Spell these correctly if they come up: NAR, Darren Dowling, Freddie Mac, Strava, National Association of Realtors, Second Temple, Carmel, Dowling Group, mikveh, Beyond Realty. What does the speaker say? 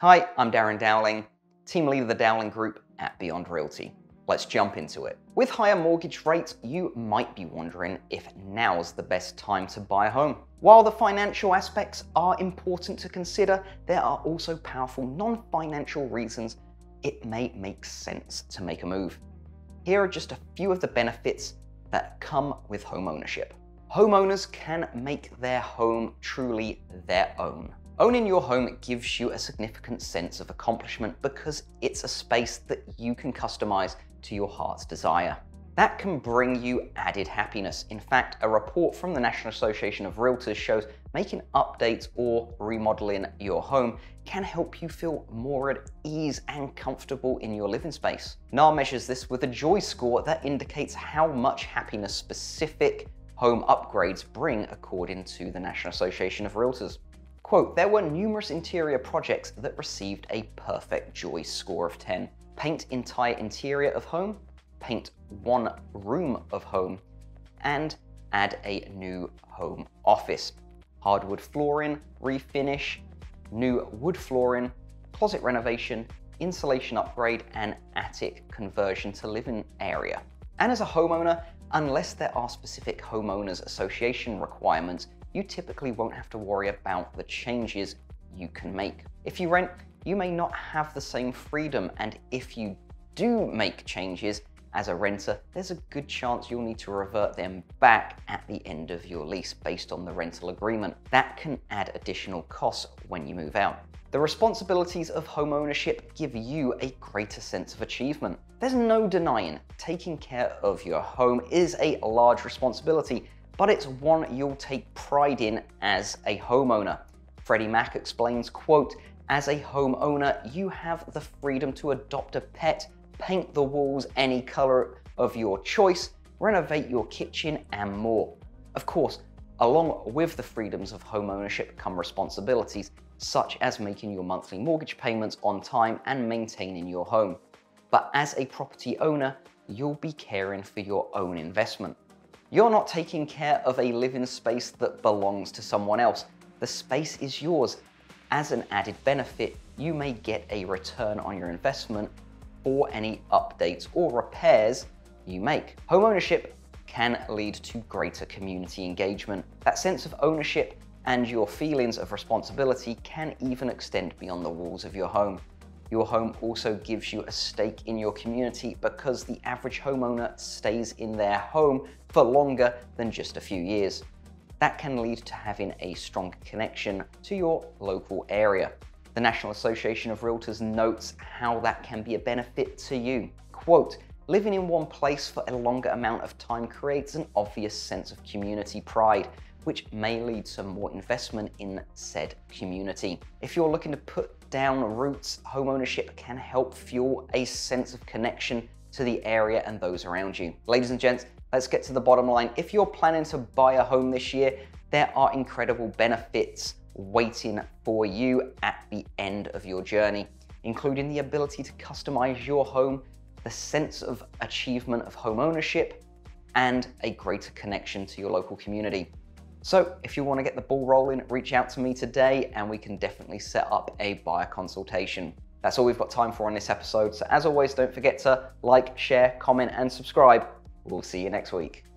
Hi, I'm Darren Dowling, team leader of the Dowling Group at Beyond Realty. Let's jump into it. With higher mortgage rates, you might be wondering if now's the best time to buy a home. While the financial aspects are important to consider, there are also powerful non-financial reasons it may make sense to make a move. Here are just a few of the benefits that come with home ownership. Homeowners can make their home truly their own. Owning your home gives you a significant sense of accomplishment because it's a space that you can customize to your heart's desire. That can bring you added happiness. In fact, a report from the National Association of Realtors shows making updates or remodeling your home can help you feel more at ease and comfortable in your living space. NAR measures this with a joy score that indicates how much happiness specific home upgrades bring according to the National Association of Realtors. Quote, there were numerous interior projects that received a perfect joy score of 10. Paint entire interior of home, paint one room of home, and add a new home office. Hardwood flooring, refinish, new wood flooring, closet renovation, insulation upgrade, and attic conversion to living area. And as a homeowner, unless there are specific homeowners association requirements, you typically won't have to worry about the changes you can make. If you rent, you may not have the same freedom, and if you do make changes as a renter, there's a good chance you'll need to revert them back at the end of your lease based on the rental agreement. That can add additional costs when you move out. The responsibilities of home ownership give you a greater sense of achievement. There's no denying taking care of your home is a large responsibility, but it's one you'll take pride in as a homeowner. Freddie Mac explains, quote, as a homeowner, you have the freedom to adopt a pet, paint the walls any color of your choice, renovate your kitchen, and more. Of course, along with the freedoms of home ownership come responsibilities, such as making your monthly mortgage payments on time and maintaining your home. But as a property owner, you'll be caring for your own investment. You're not taking care of a living space that belongs to someone else. The space is yours. As an added benefit, you may get a return on your investment for any updates or repairs you make. Homeownership can lead to greater community engagement. That sense of ownership and your feelings of responsibility can even extend beyond the walls of your home. Your home also gives you a stake in your community because the average homeowner stays in their home for longer than just a few years. That can lead to having a strong connection to your local area. The National Association of Realtors notes how that can be a benefit to you. Quote, living in one place for a longer amount of time creates an obvious sense of community pride, which may lead to more investment in said community. If you're looking to put down roots, homeownership can help fuel a sense of connection to the area and those around you. Ladies and gents, let's get to the bottom line. If you're planning to buy a home this year, there are incredible benefits waiting for you at the end of your journey, including the ability to customize your home, the sense of achievement of home ownership, and a greater connection to your local community. So if you want to get the ball rolling, reach out to me today and we can definitely set up a buyer consultation. That's all we've got time for on this episode. So as always, don't forget to like, share, comment, and subscribe. We'll see you next week.